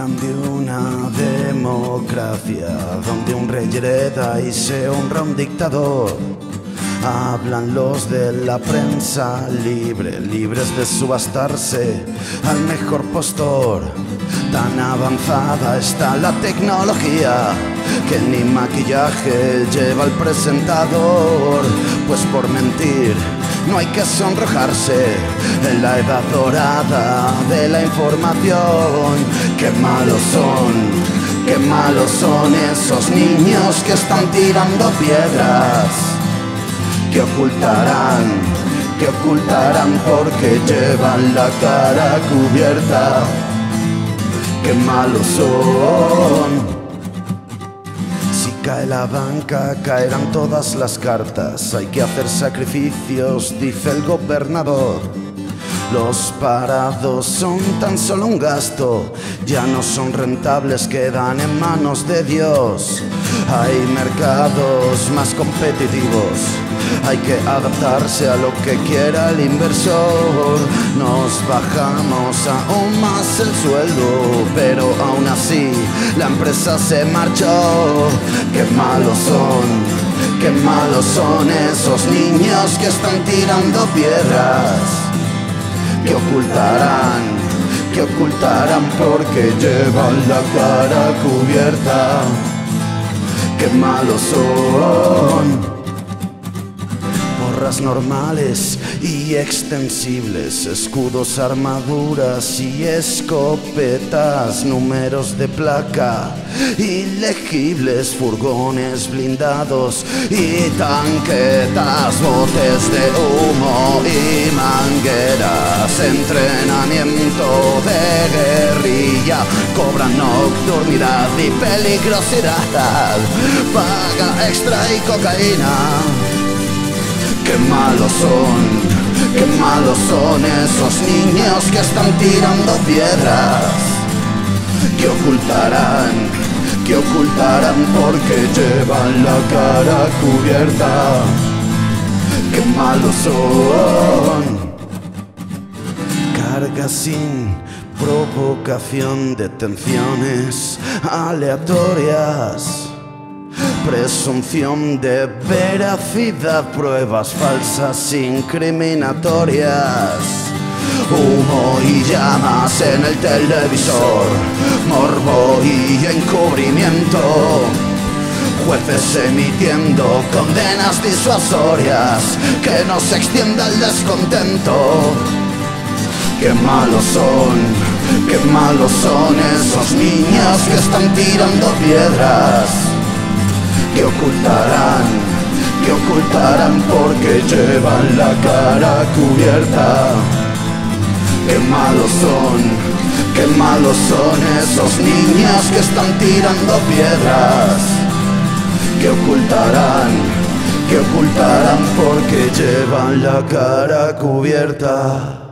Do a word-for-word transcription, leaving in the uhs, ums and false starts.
hablan de una democracia donde un rey hereda y se honra un dictador. Hablan los de la prensa libre, libres de subastarse al mejor postor. Tan avanzada está la tecnología que ni maquillaje lleva el presentador. Pues por mentir no hay que sonrojarse en la edad dorada de la información. Qué malos son, qué malos son esos niños que están tirando piedras. Que ocultarán, que ocultarán porque llevan la cara cubierta. Qué malos son. Si cae la banca, caerán todas las cartas. Hay que hacer sacrificios, dice el gobernador. Los parados son tan solo un gasto, ya no son rentables, quedan en manos de Dios. Hay mercados más competitivos, hay que adaptarse a lo que quiera el inversor. Nos bajamos aún más el sueldo, pero aún así la empresa se marchó. Qué malos son, qué malos son esos niños que están tirando piedras. Que ocultarán, que ocultarán porque llevan la cara cubierta. Qué malos son. Porras normales y extensibles, escudos, armaduras y escopetas, números de placa ilegibles, furgones blindados y tanquetas, botes de humo y mangueras, entrenamiento de guerrilla, cobran nocturnidad y peligrosidad, paga extra y cocaína. Qué malos son, qué malos son esos niños que están tirando piedras. Que ocultarán, que ocultarán porque llevan la cara cubierta. Qué malos son. Carga sin provocación, detenciones aleatorias, presunción de veracidad, pruebas falsas incriminatorias, humo y llamas en el televisor, morbo y encubrimiento, jueces emitiendo condenas disuasorias que nos extienda el descontento. Qué malos son, qué malos son esos niños que están tirando piedras. Que ocultarán, que ocultarán porque llevan la cara cubierta. Qué malos son, qué malos son esos niños que están tirando piedras. Que ocultarán, que ocultarán porque llevan la cara cubierta.